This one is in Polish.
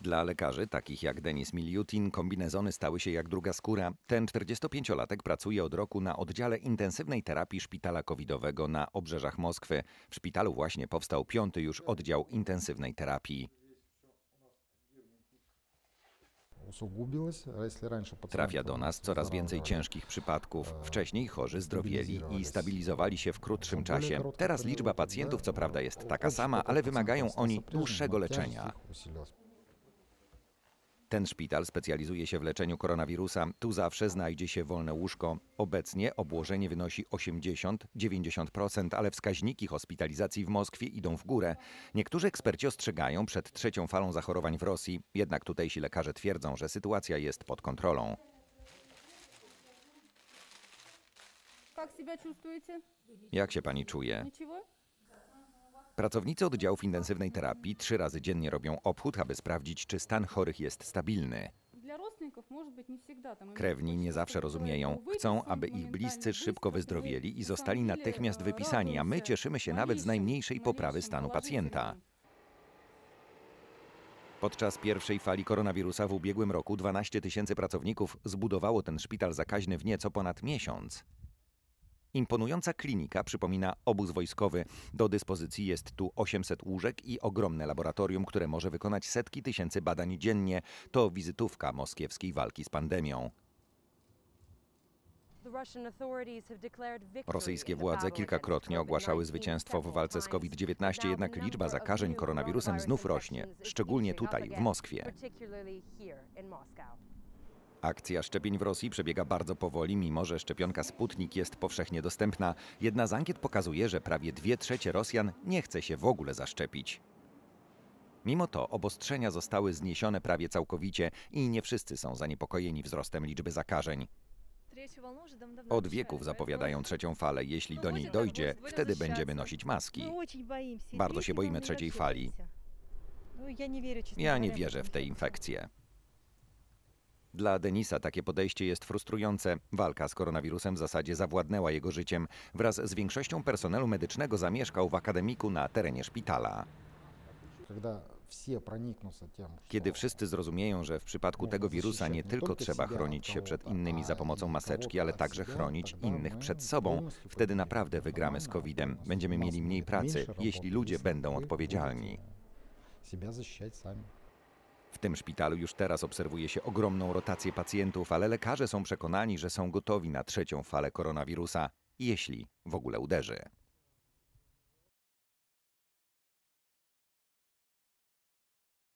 Dla lekarzy, takich jak Denis Miliutin, kombinezony stały się jak druga skóra. Ten 45-latek pracuje od roku na oddziale intensywnej terapii szpitala covidowego na obrzeżach Moskwy. W szpitalu właśnie powstał 5. już oddział intensywnej terapii. Trafia do nas coraz więcej ciężkich przypadków. Wcześniej chorzy zdrowieli i stabilizowali się w krótszym czasie. Teraz liczba pacjentów co prawda jest taka sama, ale wymagają oni dłuższego leczenia. Ten szpital specjalizuje się w leczeniu koronawirusa. Tu zawsze znajdzie się wolne łóżko. Obecnie obłożenie wynosi 80–90%, ale wskaźniki hospitalizacji w Moskwie idą w górę. Niektórzy eksperci ostrzegają przed trzecią falą zachorowań w Rosji. Jednak tutejsi lekarze twierdzą, że sytuacja jest pod kontrolą. Jak się pani czuje? Pracownicy oddziałów intensywnej terapii 3 razy dziennie robią obchód, aby sprawdzić, czy stan chorych jest stabilny. Krewni nie zawsze rozumieją. Chcą, aby ich bliscy szybko wyzdrowieli i zostali natychmiast wypisani, a my cieszymy się nawet z najmniejszej poprawy stanu pacjenta. Podczas pierwszej fali koronawirusa w ubiegłym roku 12 000 pracowników zbudowało ten szpital zakaźny w nieco ponad miesiąc. Imponująca klinika przypomina obóz wojskowy. Do dyspozycji jest tu 800 łóżek i ogromne laboratorium, które może wykonać setki tysięcy badań dziennie. To wizytówka moskiewskiej walki z pandemią. Rosyjskie władze kilkakrotnie ogłaszały zwycięstwo w walce z COVID-19, jednak liczba zakażeń koronawirusem znów rośnie, szczególnie tutaj, w Moskwie. Akcja szczepień w Rosji przebiega bardzo powoli, mimo że szczepionka Sputnik jest powszechnie dostępna. Jedna z ankiet pokazuje, że prawie 2/3 Rosjan nie chce się w ogóle zaszczepić. Mimo to obostrzenia zostały zniesione prawie całkowicie i nie wszyscy są zaniepokojeni wzrostem liczby zakażeń. Od wieków zapowiadają trzecią falę. Jeśli do niej dojdzie, wtedy będziemy nosić maski. Bardzo się boimy trzeciej fali. Ja nie wierzę w te infekcje. Dla Denisa takie podejście jest frustrujące. Walka z koronawirusem w zasadzie zawładnęła jego życiem. Wraz z większością personelu medycznego zamieszkał w akademiku na terenie szpitala. Kiedy wszyscy zrozumieją, że w przypadku tego wirusa nie tylko trzeba chronić się przed innymi za pomocą maseczki, ale także chronić innych przed sobą, wtedy naprawdę wygramy z COVID-em. Będziemy mieli mniej pracy, jeśli ludzie będą odpowiedzialni. W tym szpitalu już teraz obserwuje się ogromną rotację pacjentów, ale lekarze są przekonani, że są gotowi na trzecią falę koronawirusa, jeśli w ogóle uderzy.